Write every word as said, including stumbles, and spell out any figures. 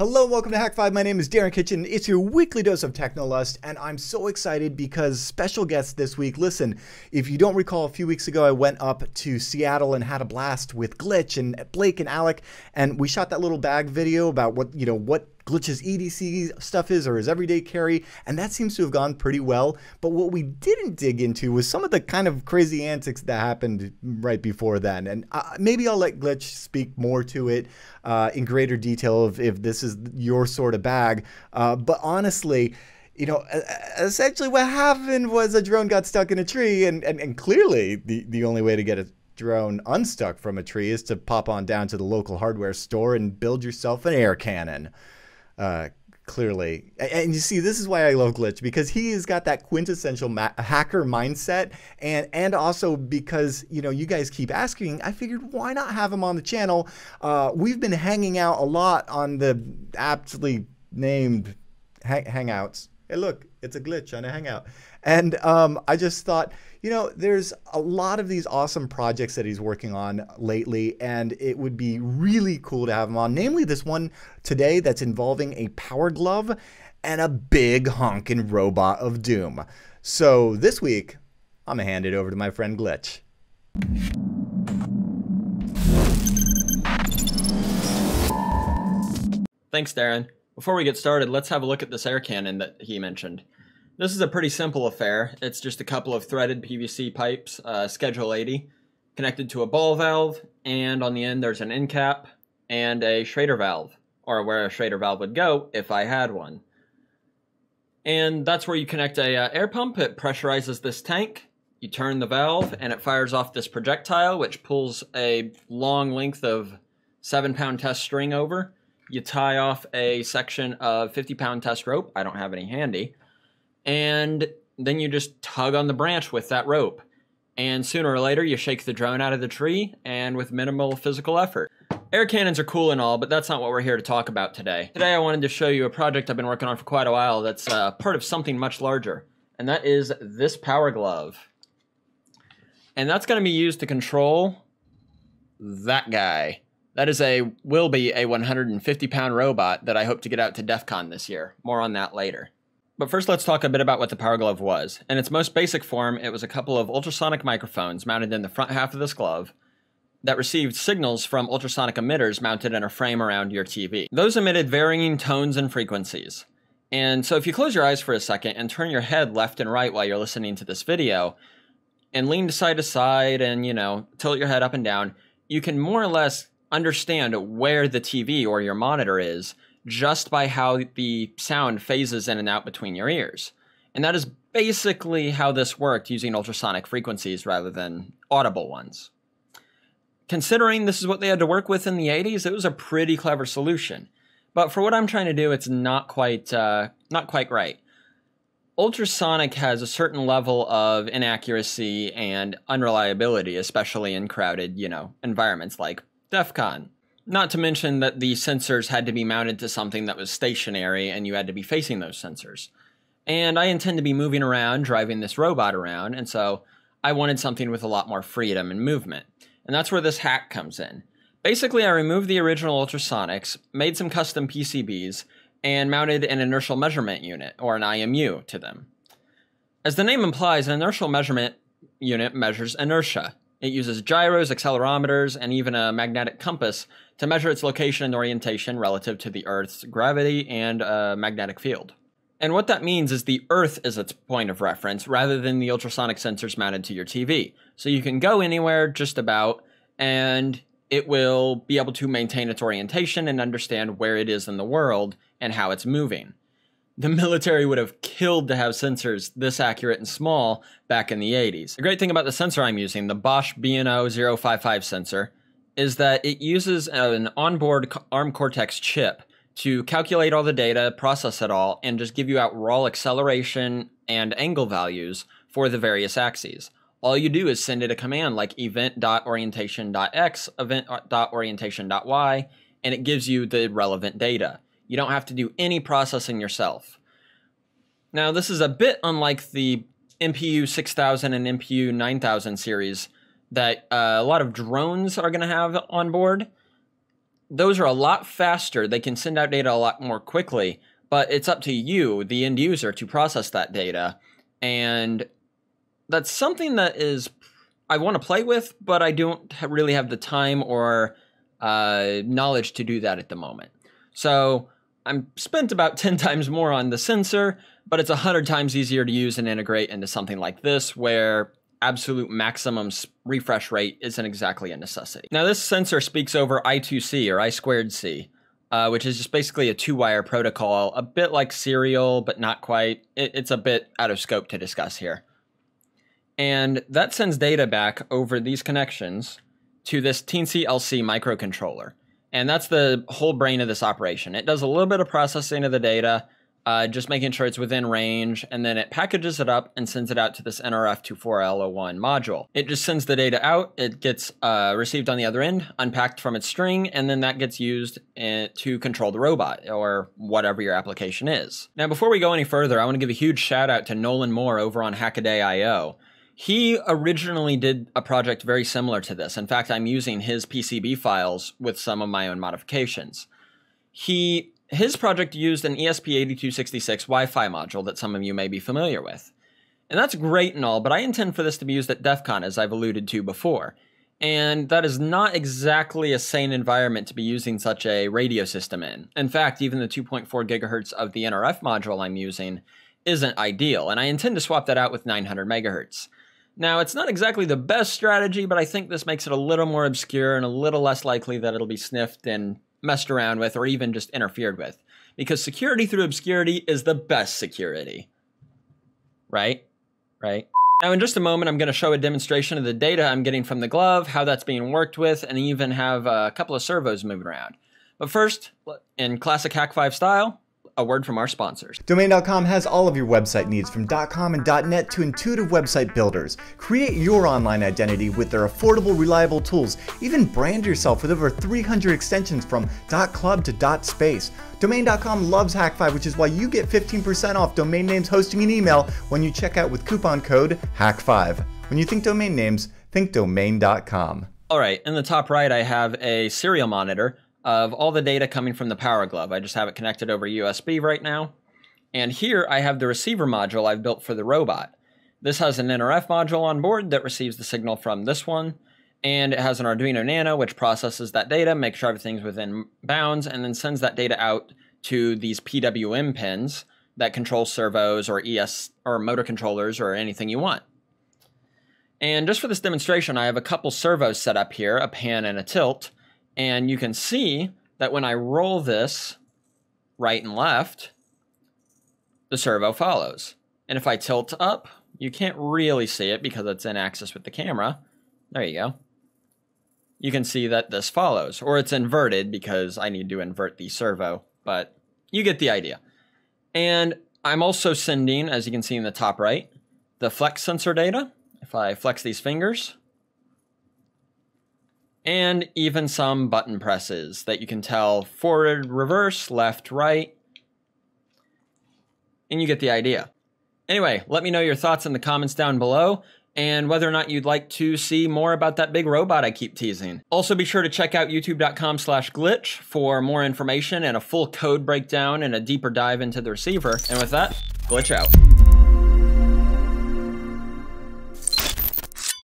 Hello and welcome to Hak five. My name is Darren Kitchen. It's your weekly dose of Technolust, and I'm so excited because special guest this week. Listen, if you don't recall, a few weeks ago I went up to Seattle and had a blast with Glytch and Blake and Alec, and we shot that little bag video about what, you know, what Glytch's E D C stuff is, or his everyday carry, and that seems to have gone pretty well. But what we didn't dig into was some of the kind of crazy antics that happened right before then, and uh, maybe I'll let Glytch speak more to it uh, in greater detail if, if this is your sort of bag. Uh, but honestly, you know, essentially what happened was a drone got stuck in a tree, and, and, and clearly the, the only way to get it drone unstuck from a tree is to pop on down to the local hardware store and build yourself an air cannon. Uh, clearly. And you see, this is why I love Glytch, because he has got that quintessential ma hacker mindset, and and also because, you know, you guys keep asking, I figured why not have him on the channel? Uh, we've been hanging out a lot on the aptly named hang hangouts. Hey, look, it's a Glytch on a hangout. And um, I just thought, you know, there's a lot of these awesome projects that he's working on lately, and it would be really cool to have him on, namely this one today that's involving a power glove and a big honkin' robot of doom. So this week, I'm gonna hand it over to my friend Glytch. Thanks, Darren. Before we get started, let's have a look at this air cannon that he mentioned. This is a pretty simple affair. It's just a couple of threaded P V C pipes, uh, schedule eighty, connected to a ball valve, and on the end there's an end cap and a Schrader valve, or where a Schrader valve would go if I had one. And that's where you connect a uh, air pump. It pressurizes this tank, you turn the valve, and it fires off this projectile, which pulls a long length of seven pound test string over. You tie off a section of fifty pound test rope, I don't have any handy, and then you just tug on the branch with that rope. And sooner or later, you shake the drone out of the tree, and with minimal physical effort. Air cannons are cool and all, but that's not what we're here to talk about today. Today I wanted to show you a project I've been working on for quite a while that's uh, part of something much larger, and that is this power glove. And that's going to be used to control that guy. That is a, will be a one hundred fifty pound robot that I hope to get out to DEF CON this year. More on that later. But first, let's talk a bit about what the Power Glove was. In its most basic form, it was a couple of ultrasonic microphones mounted in the front half of this glove that received signals from ultrasonic emitters mounted in a frame around your T V. Those emitted varying tones and frequencies. And so if you close your eyes for a second and turn your head left and right while you're listening to this video, and lean side to side and, you know, tilt your head up and down, you can more or less understand where the T V or your monitor is just by how the sound phases in and out between your ears. And that is basically how this worked, using ultrasonic frequencies rather than audible ones. Considering this is what they had to work with in the eighties, it was a pretty clever solution. But for what I'm trying to do, it's not quite, uh, not quite right. Ultrasonic has a certain level of inaccuracy and unreliability, especially in crowded, you know, environments like DEF CON. Not to mention that the sensors had to be mounted to something that was stationary, and you had to be facing those sensors. And I intend to be moving around, driving this robot around, and so I wanted something with a lot more freedom and movement. And that's where this hack comes in. Basically, I removed the original ultrasonics, made some custom P C Bs, and mounted an inertial measurement unit, or an I M U, to them. As the name implies, an inertial measurement unit measures inertia. It uses gyros, accelerometers, and even a magnetic compass to measure its location and orientation relative to the Earth's gravity and uh, magnetic field. And what that means is the Earth is its point of reference rather than the ultrasonic sensors mounted to your T V. So you can go anywhere, just about, and it will be able to maintain its orientation and understand where it is in the world and how it's moving. The military would have killed to have sensors this accurate and small back in the eighties. The great thing about the sensor I'm using, the Bosch B N O zero five five sensor, is that it uses an onboard ARM Cortex chip to calculate all the data, process it all, and just give you out raw acceleration and angle values for the various axes. All you do is send it a command like event dot orientation dot x, event dot orientation dot y, and it gives you the relevant data. You don't have to do any processing yourself. Now, this is a bit unlike the M P U six thousand and M P U nine thousand series that uh, a lot of drones are going to have on board. those are a lot faster. They can send out data a lot more quickly, but it's up to you, the end user, to process that data. And that's something that is I want to play with, but I don't really have the time or uh, knowledge to do that at the moment. So I'm spent about ten times more on the sensor, but it's one hundred times easier to use and integrate into something like this, where absolute maximum refresh rate isn't exactly a necessity. Now, this sensor speaks over I two C or I squared C, uh, which is just basically a two-wire protocol, a bit like serial, but not quite. It, it's a bit out of scope to discuss here. And that sends data back over these connections to this Teensy L C microcontroller. And that's the whole brain of this operation. It does a little bit of processing of the data, uh, just making sure it's within range, and then it packages it up and sends it out to this N R F twenty-four L zero one module. It just sends the data out, it gets uh, received on the other end, unpacked from its string, and then that gets used in, to control the robot or whatever your application is. Now, before we go any further, I want to give a huge shout out to Nolan Moore over on Hackaday dot i o. He originally did a project very similar to this. In fact, I'm using his P C B files with some of my own modifications. He, his project used an E S P eighty-two sixty-six Wi-Fi module that some of you may be familiar with. And that's great and all, but I intend for this to be used at DEF CON, as I've alluded to before. And that is not exactly a sane environment to be using such a radio system in. In fact, even the two point four gigahertz of the N R F module I'm using isn't ideal, and I intend to swap that out with nine hundred megahertz. Now, it's not exactly the best strategy, but I think this makes it a little more obscure and a little less likely that it'll be sniffed and messed around with or even just interfered with. Because security through obscurity is the best security. Right? Right? Now, in just a moment, I'm going to show a demonstration of the data I'm getting from the glove, how that's being worked with, and even have a couple of servos moving around. But first, in classic Hak five style, a word from our sponsors. Domain dot com has all of your website needs, from .com and .net to intuitive website builders. Create your online identity with their affordable, reliable tools. Even brand yourself with over three hundred extensions from .club to .space. Domain dot com loves Hak five, which is why you get fifteen percent off domain names, hosting, and email when you check out with coupon code Hak five. When you think domain names, think Domain dot com. All right, in the top right, I have a serial monitor of all the data coming from the Power Glove. I just have it connected over U S B right now. And here I have the receiver module I've built for the robot. This has an N R F module on board that receives the signal from this one. And it has an Arduino Nano, which processes that data, makes sure everything's within bounds, and then sends that data out to these P W M pins that control servos or E S or motor controllers or anything you want. And just for this demonstration, I have a couple servos set up here, a pan and a tilt. And you can see that when I roll this right and left, the servo follows. And if I tilt up, you can't really see it because it's in axis with the camera. There you go. You can see that this follows, or it's inverted because I need to invert the servo, but you get the idea. And I'm also sending, as you can see in the top right, the flex sensor data. If I flex these fingers, and even some button presses that you can tell forward, reverse, left, right, and you get the idea. Anyway, let me know your thoughts in the comments down below and whether or not you'd like to see more about that big robot I keep teasing. Also, be sure to check out youtube dot com slash Glytch for more information and a full code breakdown and a deeper dive into the receiver. And with that, Glytch out.